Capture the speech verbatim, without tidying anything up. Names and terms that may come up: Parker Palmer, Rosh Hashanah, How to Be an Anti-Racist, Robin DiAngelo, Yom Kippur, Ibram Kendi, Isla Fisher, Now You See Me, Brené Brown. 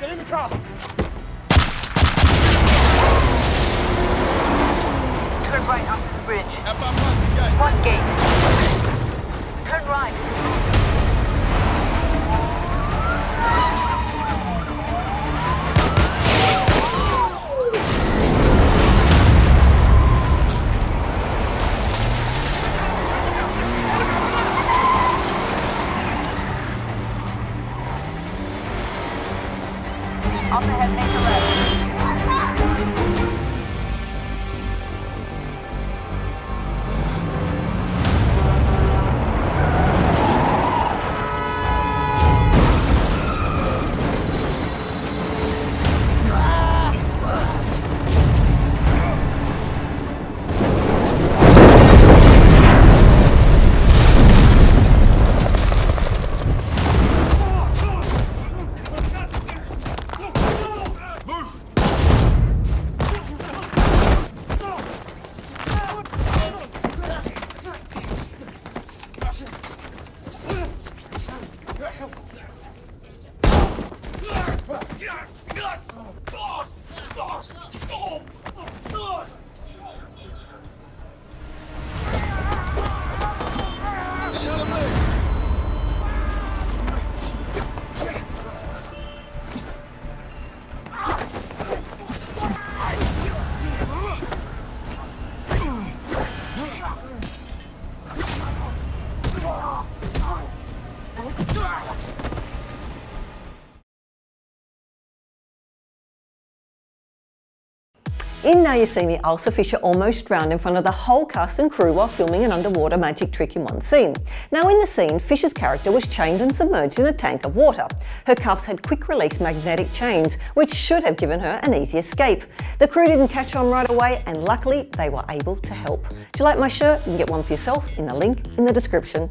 Get in the car! Turn right onto the bridge. One gate. Turn right. Up ahead, make a left. In Now You See Me, Isla Fisher almost drowned in front of the whole cast and crew while filming an underwater magic trick in one scene. Now in the scene, Fisher's character was chained and submerged in a tank of water. Her cuffs had quick-release magnetic chains, which should have given her an easy escape. The crew didn't catch on right away, and luckily, they were able to help. Do you like my shirt? You can get one for yourself in the link in the description.